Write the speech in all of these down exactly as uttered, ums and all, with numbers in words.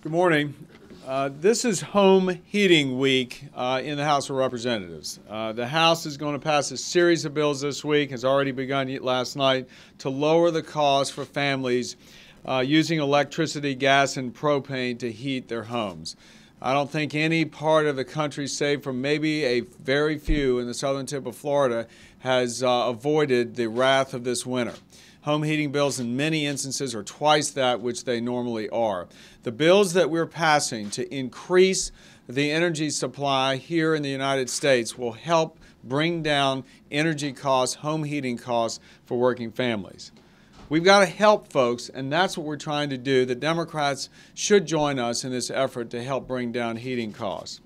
Good morning. Uh, this is home heating week uh, in the House of Representatives. Uh, the House is going to pass a series of bills this week, has already begun last night, to lower the cost for families uh, using electricity, gas, and propane to heat their homes. I don't think any part of the country, save for maybe a very few in the southern tip of Florida, has uh, avoided the wrath of this winter. Home heating bills in many instances are twice that which they normally are. The bills that we're passing to increase the energy supply here in the United States will help bring down energy costs, home heating costs for working families. We've got to help folks, and that's what we're trying to do. The Democrats should join us in this effort to help bring down heating costs.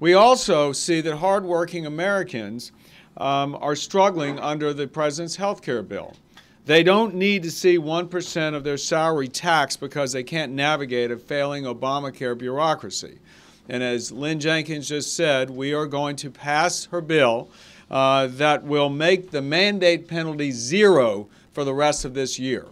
We also see that hardworking Americans um, are struggling under the President's health care bill. They don't need to see one percent of their salary taxed because they can't navigate a failing Obamacare bureaucracy. And as Lynn Jenkins just said, we are going to pass her bill uh, that will make the mandate penalty zero for the rest of this year.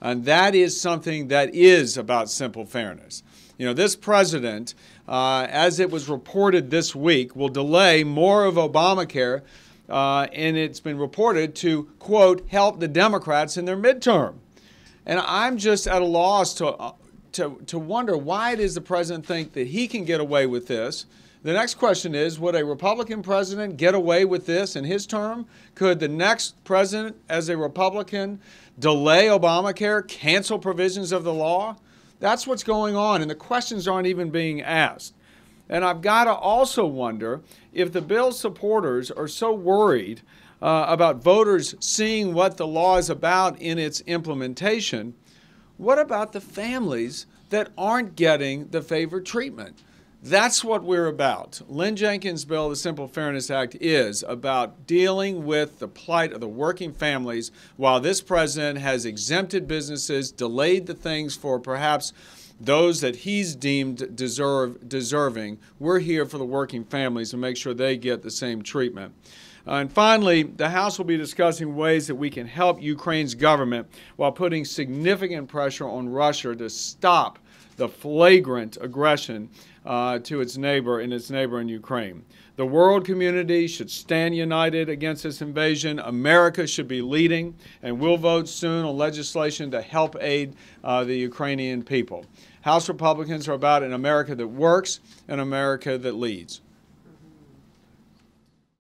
And that is something that is about simple fairness. You know, this president, uh, as it was reported this week, will delay more of Obamacare Uh, and it's been reported to, quote, help the Democrats in their midterm. And I'm just at a loss to, uh, to, to wonder why it is the president think that he can get away with this. The next question is, would a Republican president get away with this in his term? Could the next president, as a Republican, delay Obamacare, cancel provisions of the law? That's what's going on, and the questions aren't even being asked. And I've got to also wonder if the bill's supporters are so worried uh, about voters seeing what the law is about in its implementation, what about the families that aren't getting the favored treatment? That's what we're about. Lynn Jenkins' bill, the Simple Fairness Act, is about dealing with the plight of the working families while this president has exempted businesses, delayed the things for perhaps those that he's deemed deserve, deserving. We're here for the working families and make sure they get the same treatment. Uh, and finally, the House will be discussing ways that we can help Ukraine's government while putting significant pressure on Russia to stop the flagrant aggression uh, to its neighbor and its neighbor in Ukraine. The world community should stand united against this invasion. America should be leading, and we'll vote soon on legislation to help aid uh, the Ukrainian people. House Republicans are about an America that works, an America that leads.